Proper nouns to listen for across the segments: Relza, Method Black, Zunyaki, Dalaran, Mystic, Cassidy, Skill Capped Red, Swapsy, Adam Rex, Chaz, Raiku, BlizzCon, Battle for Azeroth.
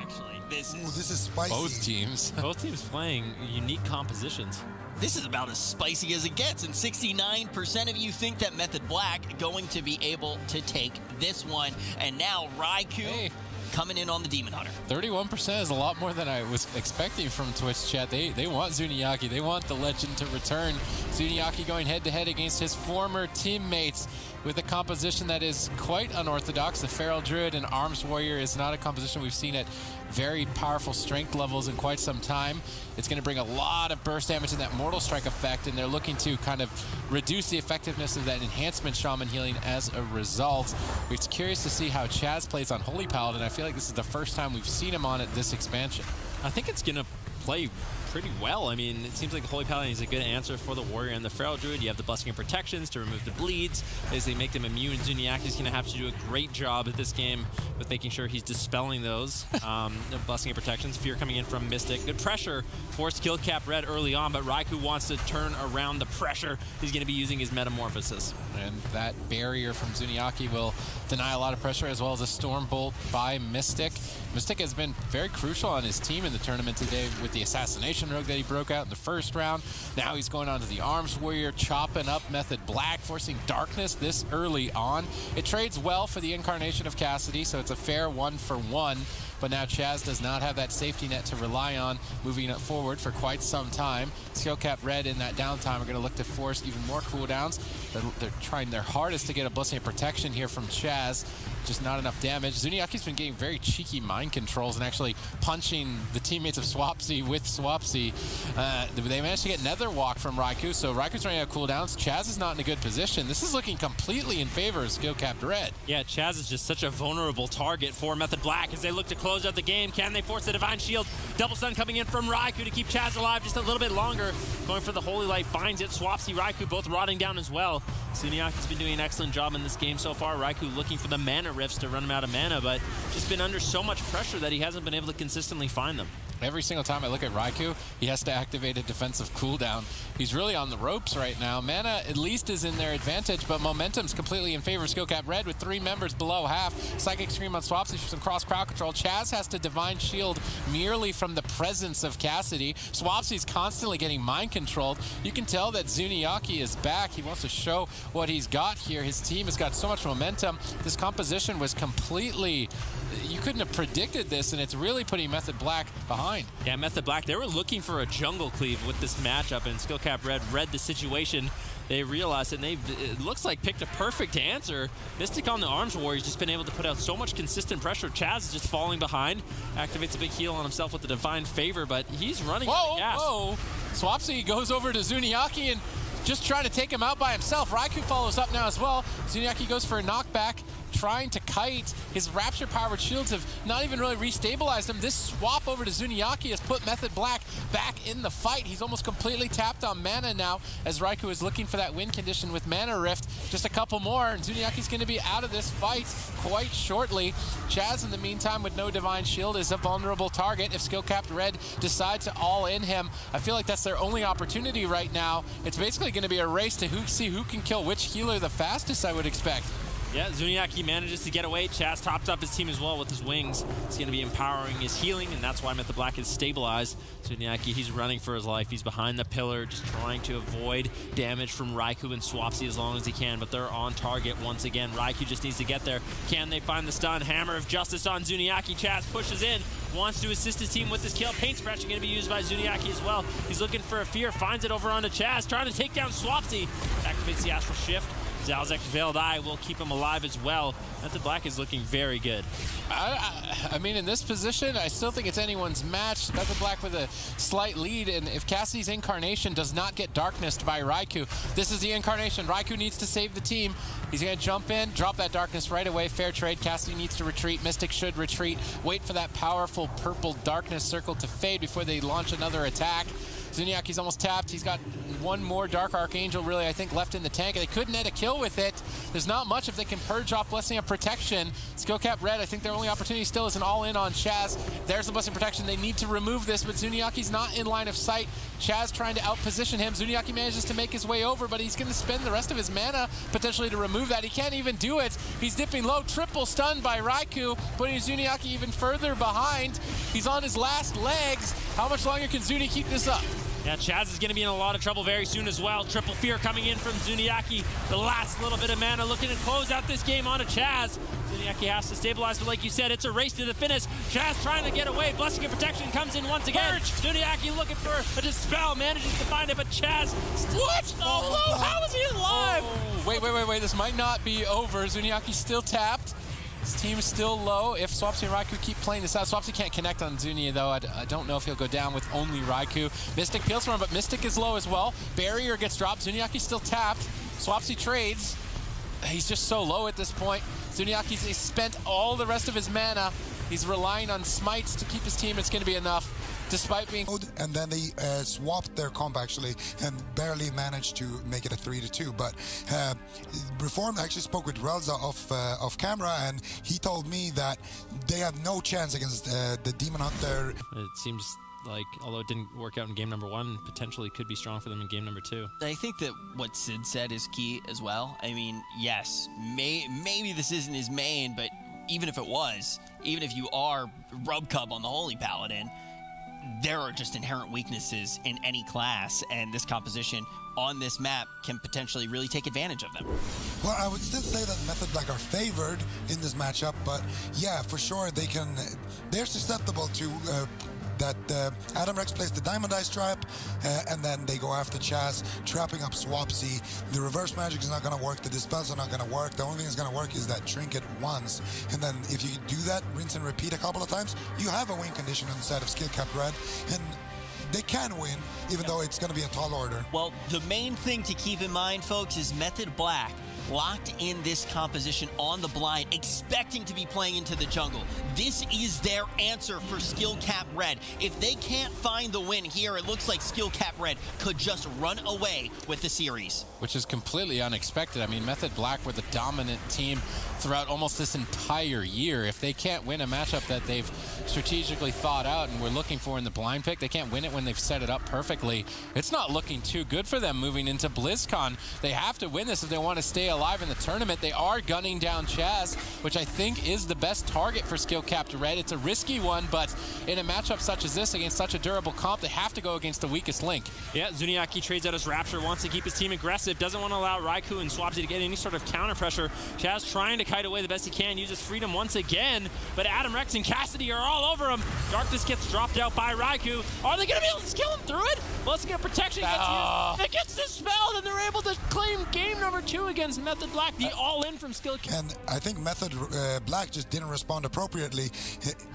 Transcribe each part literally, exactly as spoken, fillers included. actually. This is, Ooh, this is spicy. Both teams. Both teams playing unique compositions. This is about as spicy as it gets, and sixty-nine percent of you think that Method Black going to be able to take this one. And now Raiku hey. coming in on the Demon Hunter. thirty-one percent is a lot more than I was expecting from Twitch chat. They they want Zunyaki. They want the legend to return. Zunyaki going head-to-head against his former teammates with a composition that is quite unorthodox. The Feral Druid and Arms Warrior is not a composition we've seen at very powerful strength levels in quite some time. It's going to bring a lot of burst damage and that Mortal Strike effect, and they're looking to kind of reduce the effectiveness of that enhancement Shaman healing as a result. We're curious to see how Chaz plays on Holy Paladin. I feel like this is the first time we've seen him on it this expansion. I think it's going to play pretty well. I mean, it seems like the Holy Paladin is a good answer for the Warrior and the Feral Druid. You have the busting of protections to remove the bleeds as they make them immune. Zunyaki's going to have to do a great job at this game with making sure he's dispelling those. Um, busting of protections, fear coming in from Mystic. Good pressure for Skill Capped Red early on, but Raiku wants to turn around the pressure. He's going to be using his Metamorphosis. And that barrier from Zunyaki will deny a lot of pressure, as well as a Storm Bolt by Mystic. Mystic has been very crucial on his team in the tournament today with the assassination rogue that he broke out in the first round. Now he's going on to the Arms Warrior, chopping up Method Black, forcing darkness this early on. It trades well for the incarnation of Cassidy, so it's a fair one for one. But now Chaz does not have that safety net to rely on moving it forward for quite some time. Skill Capped Red in that downtime are going to look to force even more cooldowns. They're, they're trying their hardest to get a blessing of protection here from Chaz. Just not enough damage. Zunyaki's been getting very cheeky mind controls and actually punching the teammates of Swapsy with Swapsy. Uh, they managed to get Nether Walk from Raiku, so Raiku's running out of cooldowns. Chaz is not in a good position. This is looking completely in favor of Skill Capped Red. Yeah, Chaz is just such a vulnerable target for Method Black as they look to close out the game. Can they force the Divine Shield? Double Sun coming in from Raiku to keep Chaz alive just a little bit longer. Going for the Holy Light, finds it. Swapsy, Raiku both rotting down as well. Zunyaki's been doing an excellent job in this game so far. Raiku looking for the mana rifts to run him out of mana, but just been under so much pressure that he hasn't been able to consistently find them. Every single time I look at Raiku, he has to activate a defensive cooldown. He's really on the ropes right now. Mana at least is in their advantage, but momentum's completely in favor of Skill Capped Red with three members below half. Psychic Scream on Swapsy for some cross crowd control. Chaz has to Divine Shield merely from the presence of Cassidy. Swapsy's constantly getting mind controlled. You can tell that Zunyaki is back. He wants to show what he's got here. His team has got so much momentum. This composition was completely, you couldn't have predicted this, and it's really putting Method Black behind. Yeah, Method Black, they were looking for a jungle cleave with this matchup, and Skill Capped Red read the situation. They realized it, and they, it looks like, picked a perfect answer. Mystic on the Arms Warrior has just been able to put out so much consistent pressure. Chaz is just falling behind, activates a big heal on himself with the Divine Favor, but he's running out of gas. Whoa, Swapsy goes over to Zunyaki and just trying to take him out by himself. Raiku follows up now as well. Zunyaki goes for a knockback, trying to kite. His Rapture-powered shields have not even really restabilized him. This swap over to Zunyaki has put Method Black back in the fight. He's almost completely tapped on mana now as Raiku is looking for that win condition with Mana Rift. Just a couple more, and Zunyaki's going to be out of this fight quite shortly. Chaz, in the meantime, with no Divine Shield, is a vulnerable target if Skill Capped Red decides to all-in him. I feel like that's their only opportunity right now. It's basically going to be a race to who, see who can kill which healer the fastest, I would expect. Yeah, Zunyaki manages to get away. Chaz tops up his team as well with his wings. He's going to be empowering his healing, and that's why Method Black is stabilized. Zunyaki, he's running for his life. He's behind the pillar, just trying to avoid damage from Raiku and Swapsy as long as he can, but they're on target once again. Raiku just needs to get there. Can they find the stun? Hammer of Justice on Zunyaki. Chaz pushes in, wants to assist his team with this kill. Paint Splash is going to be used by Zunyaki as well. He's looking for a fear, finds it over onto Chaz, trying to take down Swapsy. Activates the Astral Shift. Zalzek Veiled Eye will keep him alive as well. Method Black is looking very good. I, I, I mean, in this position, I still think it's anyone's match. Method Black with a slight lead, and if Cassidy's incarnation does not get darknessed by Raiku, this is the incarnation. Raiku needs to save the team. He's going to jump in, drop that darkness right away. Fair trade. Cassidy needs to retreat. Mystic should retreat. Wait for that powerful purple darkness circle to fade before they launch another attack. Zunyaki's almost tapped. He's got one more Dark Archangel really, I think, left in the tank. They couldn't net a kill with it. There's not much if they can purge off Blessing of Protection. Skill Cap Red, I think their only opportunity still is an all-in on Chaz. There's the Blessing of Protection. They need to remove this, but Zunyaki's not in line of sight. Chaz trying to out-position him. Zunyaki manages to make his way over, but he's going to spend the rest of his mana potentially to remove that. He can't even do it. He's dipping low. Triple stun by Raiku, putting Zunyaki even further behind. He's on his last legs. How much longer can Zuni keep this up? Yeah, Chaz is going to be in a lot of trouble very soon as well. Triple Fear coming in from Zunyaki. The last little bit of mana looking to close out this game on a Chaz. Zunyaki has to stabilize, but like you said, it's a race to the finish. Chaz trying to get away. Blessing and Protection comes in once again. Birch. Zunyaki looking for a Dispel, manages to find it, but Chaz still... What? Oh, oh, how is he alive? Oh. Wait, wait, wait, wait. This might not be over. Zunyaki still tapped. His team's still low. If Swapsy and Raiku keep playing this out, Swapsy can't connect on Zunia, though. I, d I don't know if he'll go down with only Raiku. Mystic peels for him, but Mystic is low as well. Barrier gets dropped. Zunyaki's still tapped. Swapsy trades. He's just so low at this point. Zunyaki's he's spent all the rest of his mana. He's relying on smites to keep his team. It's going to be enough, despite being... And then they uh, swapped their comp, actually, and barely managed to make it a three to two. But uh, Reformed actually spoke with Relza off, uh, off camera, and he told me that they have no chance against uh, the Demon Hunter. It seems like, although it didn't work out in game number one, potentially could be strong for them in game number two. I think that what Sid said is key as well. I mean, yes, may maybe this isn't his main, but... Even if it was, even if you are Rub Cub on the Holy Paladin, there are just inherent weaknesses in any class, and this composition on this map can potentially really take advantage of them. Well, I would still say that Method Black are favored in this matchup, but yeah, for sure they can. They're susceptible to uh, that. Uh, Adam Rex plays the Diamond Ice Trap, uh, and then they go after Chaz, trapping up Swapsy. The reverse magic is not going to work. The dispels are not going to work. The only thing that's going to work is that trinket once, and then if you do that, rinse and repeat a couple of times, you have a win condition on the side of Skill Capped Red, and they can win, even though it's going to be a tall order. Well, the main thing to keep in mind, folks, is Method Black locked in this composition on the blind, expecting to be playing into the jungle. This is their answer for Skill Cap Red. If they can't find the win here, it looks like Skill Cap Red could just run away with the series. Which is completely unexpected. I mean, Method Black were the dominant team throughout almost this entire year. If they can't win a matchup that they've strategically thought out and we're looking for in the blind pick, they can't win it when they've set it up perfectly. It's not looking too good for them moving into BlizzCon. They have to win this if they want to stay alive in the tournament. They are gunning down Chaz, which I think is the best target for Skill Capped Red. It's a risky one, but in a matchup such as this against such a durable comp, they have to go against the weakest link. Yeah, Zunyaki trades out his Rapture, wants to keep his team aggressive, doesn't want to allow Raiku and Swapsy to get any sort of counter pressure. Chaz trying to kite away the best he can, uses Freedom once again, but Adam Rex and Cassidy are all over him. Darkness gets dropped out by Raiku. Are they going to be able to skill him through it? Well, let's get protection. Oh. It gets dispelled, and they're able to claim game number two against Method Black, the all-in from Skill Cap. And I think Method uh, Black just didn't respond appropriately.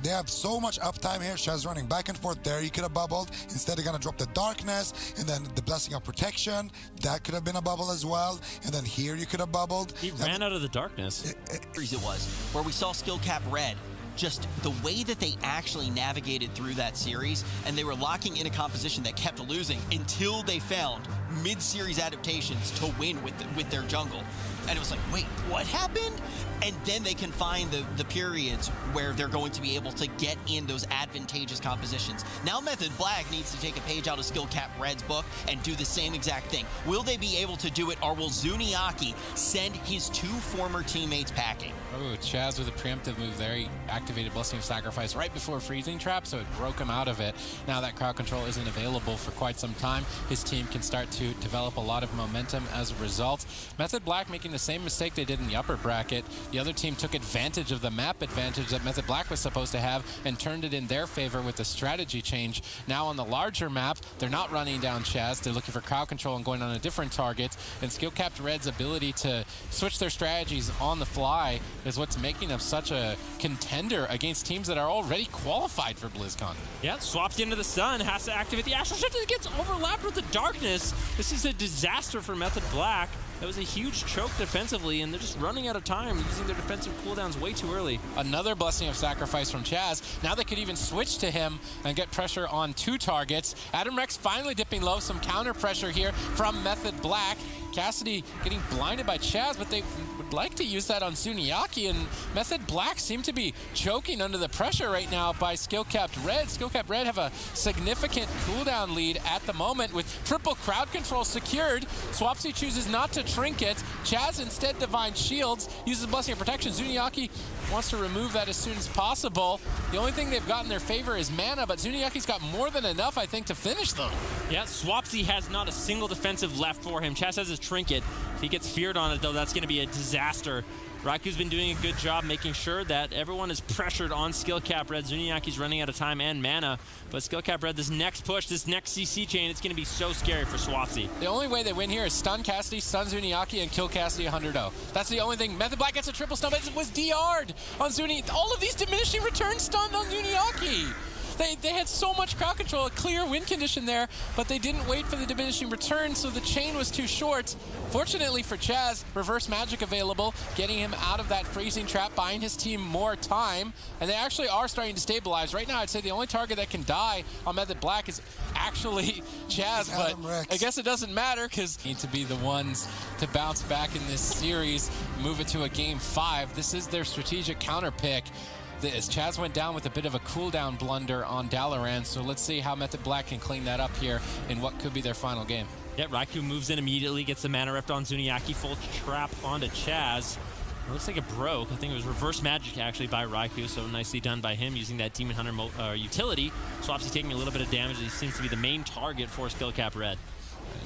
They have so much uptime here. Chaz running back and forth there. He could have bubbled. Instead, they're going to drop the Darkness, and then the Blessing of Protection. That could have been a bubble as well. And then here you could have bubbled. He and ran out of the Darkness. It, it, it was, where we saw Skill Cap Red. Just the way that they actually navigated through that series, and they were locking in a composition that kept losing until they found mid-series adaptations to win with, the, with their jungle. And it was like, wait, what happened? And then they can find the, the periods where they're going to be able to get in those advantageous compositions. Now Method Black needs to take a page out of Skill Cap Red's book and do the same exact thing. Will they be able to do it, or will Zunyaki send his two former teammates packing? Oh, Chaz with a preemptive move there. He activated Blessing of Sacrifice right before Freezing Trap, so it broke him out of it. Now that crowd control isn't available for quite some time, his team can start to develop a lot of momentum as a result. Method Black making the same mistake they did in the upper bracket. The other team took advantage of the map advantage that Method Black was supposed to have and turned it in their favor with the strategy change. Now on the larger map, they're not running down Chaz. They're looking for crowd control and going on a different target. And Skill Capped Red's ability to switch their strategies on the fly is what's making them such a contender against teams that are already qualified for BlizzCon. Yeah, swapped into the sun, has to activate the Astral Shift, and it gets overlapped with the Darkness. This is a disaster for Method Black. That was a huge choke defensively, and they're just running out of time, using their defensive cooldowns way too early. Another blessing of sacrifice from Chaz. Now they could even switch to him and get pressure on two targets. Adam Rex finally dipping low, some counter pressure here from Method Black. Cassidy getting blinded by Chaz, but they would like to use that on Zunyaki, and Method Black seem to be choking under the pressure right now by Skill Capped Red. Skill Capped Red have a significant cooldown lead at the moment with triple crowd control secured. Swapsy chooses not to trinket. Chaz instead Divine Shields, uses Blessing of Protection. Zunyaki wants to remove that as soon as possible. The only thing they've got in their favor is mana, but Zunyaki's got more than enough, I think, to finish them. Yeah, Swapsy has not a single defensive left for him. Chaz has a trinket. If he gets feared on it, though, that's going to be a disaster. Raiku's been doing a good job making sure that everyone is pressured on Skill Cap Red. Zunyaki's running out of time and mana, but Skill Cap Red, this next push, this next C C chain, it's going to be so scary for Swapsy. The only way they win here is stun Cassidy, stun Zunyaki, and kill Cassidy one hundred oh. That's the only thing. Method Black gets a triple stun, but it was D R'd on Zunyaki. All of these diminishing return stunned on Zunyaki. They, they had so much crowd control, a clear win condition there, but they didn't wait for the diminishing return, so the chain was too short. Fortunately for Chaz, reverse magic available, getting him out of that freezing trap, buying his team more time, and they actually are starting to stabilize. Right now, I'd say the only target that can die on Method Black is actually Chaz, but I guess it doesn't matter because they need to be the ones to bounce back in this series, move it to a game five. This is their strategic counter pick. This. Chaz went down with a bit of a cooldown blunder on Dalaran, so let's see how Method Black can clean that up here in what could be their final game. Yeah, Raiku moves in immediately, gets the mana rift on Zunyaki, full trap onto Chaz. It looks like it broke. I think it was reverse magic actually by Raiku, so nicely done by him using that Demon Hunter mo uh, utility. Swapsy's taking a little bit of damage. He seems to be the main target for Skill Cap Red.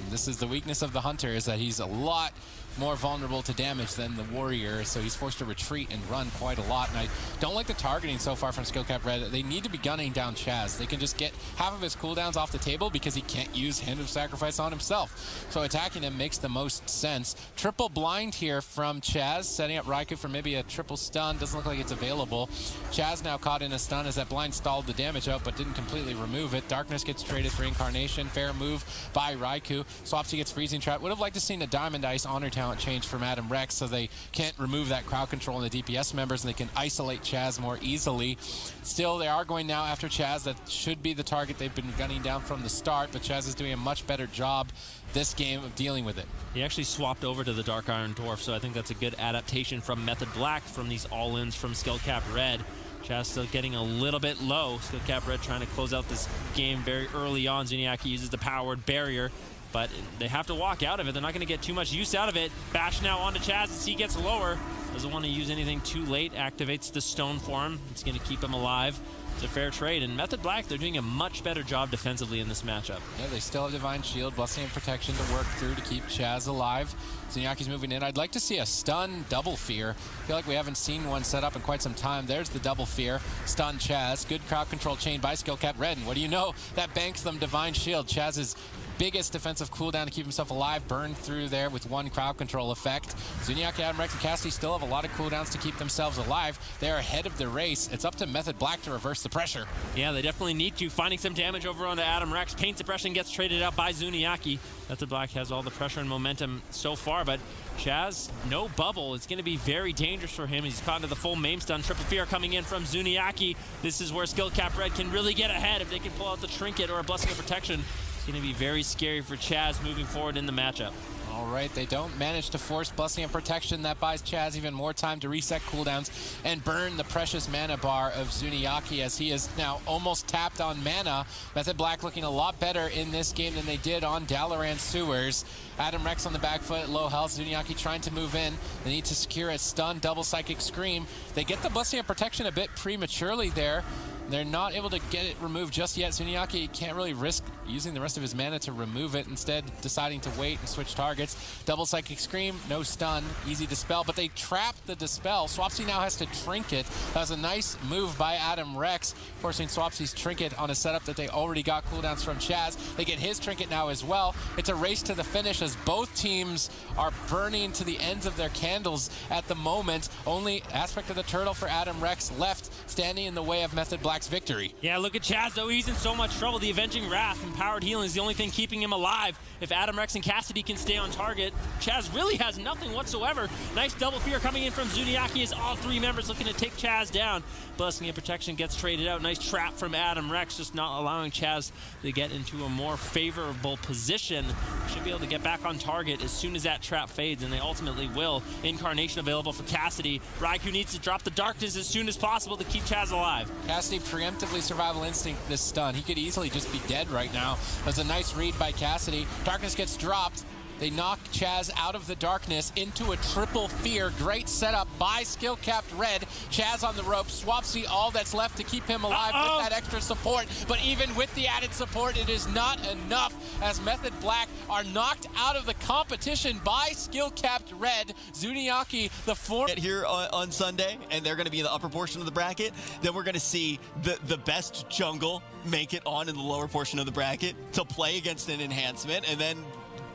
And this is the weakness of the Hunter, is that he's a lot more vulnerable to damage than the Warrior, so he's forced to retreat and run quite a lot. And I don't like the targeting so far from Skill Cap Red. They need to be gunning down Chaz. They can just get half of his cooldowns off the table because he can't use Hand of Sacrifice on himself. So attacking him makes the most sense. Triple blind here from Chaz, setting up Raiku for maybe a triple stun. Doesn't look like it's available. Chaz now caught in a stun as that blind stalled the damage out but didn't completely remove it. Darkness gets traded for Incarnation. Fair move by Raiku. Swapsy gets Freezing Trap. Would have liked to seen a Diamond Ice Honor Tower change from Adam Rex, so they can't remove that crowd control on the D P S members, and they can isolate Chaz more easily. Still, they are going now after Chaz. That should be the target they've been gunning down from the start, but Chaz is doing a much better job this game of dealing with it. He actually swapped over to the Dark Iron Dwarf, so I think that's a good adaptation from Method Black from these all-ins from Skill Cap Red. Chaz still getting a little bit low. Skill Cap Red trying to close out this game very early on. Zunyaki uses the powered barrier, but they have to walk out of it. They're not going to get too much use out of it. Bash now onto Chaz as he gets lower. Doesn't want to use anything too late. Activates the stone for him. It's going to keep him alive. It's a fair trade. And Method Black, they're doing a much better job defensively in this matchup. Yeah, they still have Divine Shield, Blessing and Protection to work through to keep Chaz alive. Zunyaki's moving in. I'd like to see a stun double fear. I feel like we haven't seen one set up in quite some time. There's the double fear. Stun Chaz. Good crowd control chain by Skill Cap Red. And what do you know? That banks them Divine Shield. Chaz is biggest defensive cooldown to keep himself alive, burned through there with one crowd control effect. Zunyaki, Adam Rex, and Cassidy still have a lot of cooldowns to keep themselves alive. They're ahead of the race. It's up to Method Black to reverse the pressure. Yeah, they definitely need to. Finding some damage over onto Adam Rex. Pain suppression gets traded out by Zunyaki. Method Black has all the pressure and momentum so far, but Chaz, no bubble. It's going to be very dangerous for him. He's caught into the full maim stun. Triple fear coming in from Zunyaki. This is where Skill Cap Red can really get ahead if they can pull out the trinket or a Blessing of Protection. It's going to be very scary for Chaz moving forward in the matchup. All right, they don't manage to force Blessing and Protection. That buys Chaz even more time to reset cooldowns and burn the precious mana bar of Zunyaki, as he is now almost tapped on mana. Method Black looking a lot better in this game than they did on Dalaran Sewers. Adam Rex on the back foot, low health. Zunyaki trying to move in. They need to secure a stun, double Psychic Scream. They get the Blessing and Protection a bit prematurely there. They're not able to get it removed just yet. Zunyaki can't really risk using the rest of his mana to remove it, instead deciding to wait and switch targets. Double Psychic Scream, no stun, easy dispel, but they trap the dispel. Swapsy now has to trinket. That was a nice move by Adam Rex, forcing Swapsy's trinket on a setup that they already got cooldowns from Chaz. They get his trinket now as well. It's a race to the finish as both teams are burning to the ends of their candles at the moment. Only Aspect of the Turtle for Adam Rex left, standing in the way of Method Black Black's victory. Yeah, look at Chaz, though. He's in so much trouble. The Avenging Wrath and Powered Healing is the only thing keeping him alive. If Adam Rex and Cassidy can stay on target, Chaz really has nothing whatsoever. Nice double fear coming in from Zunyaki as all three members looking to take Chaz down. Blessing and Protection gets traded out. Nice trap from Adam Rex, just not allowing Chaz to get into a more favorable position. Should be able to get back on target as soon as that trap fades, and they ultimately will. Incarnation available for Cassidy. Raiku needs to drop the darkness as soon as possible to keep Chaz alive. Cassidy preemptively survival instinct this stun. He could easily just be dead right now. That's a nice read by Cassidy. Darkness gets dropped. They knock Chaz out of the darkness into a triple fear. Great setup by Skill Capped Red. Chaz on the rope. Swapsy, all that's left to keep him alive uh-oh. with that extra support. But even with the added support, it is not enough, as Method Black are knocked out of the competition by Skill Capped Red. Zunyaki, the four here on, on Sunday, and they're going to be in the upper portion of the bracket. Then we're going to see the, the best jungle make it on in the lower portion of the bracket to play against an enhancement, and then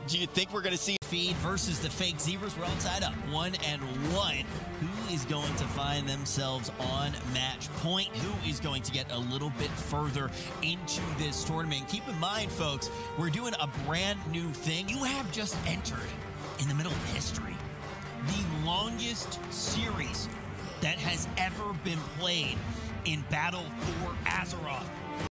do you think we're going to see Feed versus the fake zebras? We're all tied up, one and one. Who is going to find themselves on match point? Who is going to get a little bit further into this tournament? Keep in mind, folks, we're doing a brand new thing. You have just entered in the middle of history the longest series that has ever been played in Battle for Azeroth.